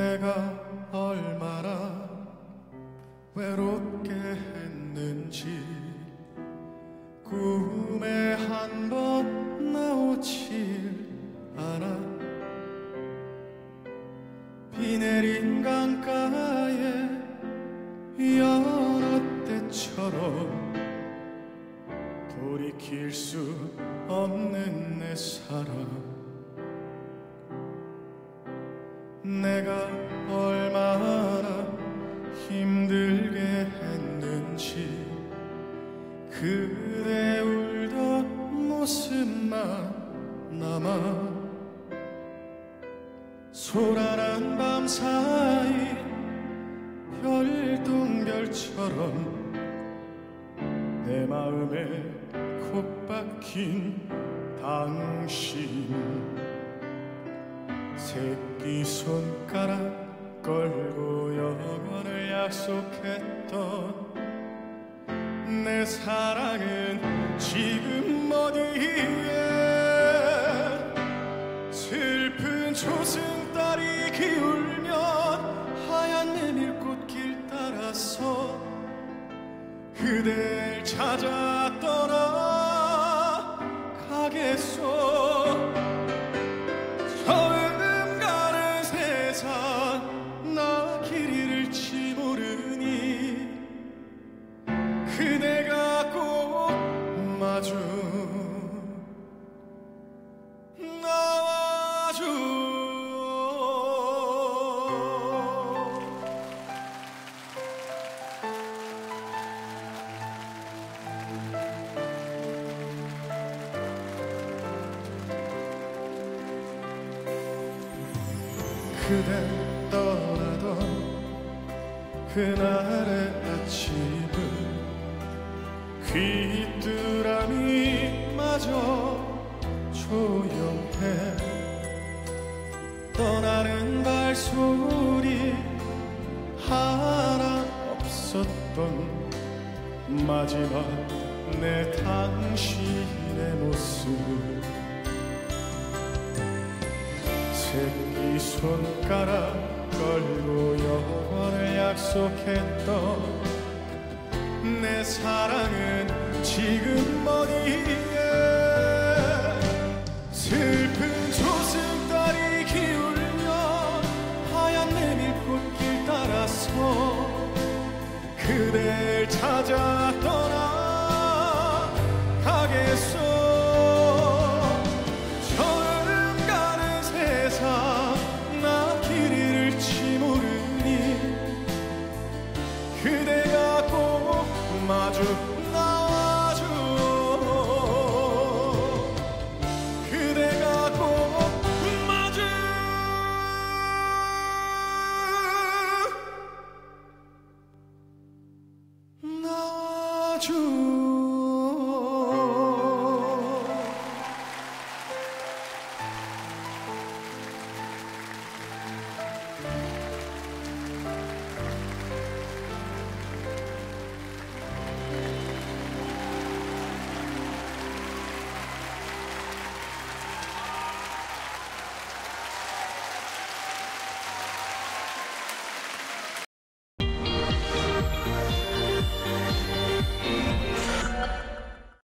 내가 얼마나 외롭게 했는지 꿈에 한 번 나오질 않아. 비 내린 강가에 여느 때처럼 돌이킬 수 없는 내 사랑. 내가 얼마나 힘들게 했는지 그대 울던 모습만 남아. 소란한 밤 사이 별똥별처럼 내 마음에 콕박힌 당신. 새끼손가락 걸고 영원을 약속했던 내 사랑은 지금 어디에. 슬픈 조승달이 기울면 하얀 메밀꽃길 따라서 그댈 찾아 떠나가겠소. 그대가 꼭 마주 나와줘. 그대 떠나던 그날의 아침은 귀뚜라미마저 조용해. 떠나는 발소리 하나 없었던 마지막 내 당신의 모습. 새끼손가락 걸고 영원을 약속했던 내 사랑은 지금 어디에. 슬픈 조승달이 기울며 하얀 메밀꽃길 따라서 그댈 찾아 떠나가겠소. 저는 가는 세상 나 길 잃을지 모르니 그대가 꼭 마주 나와줘. 그대가 꼭 마주 나와줘.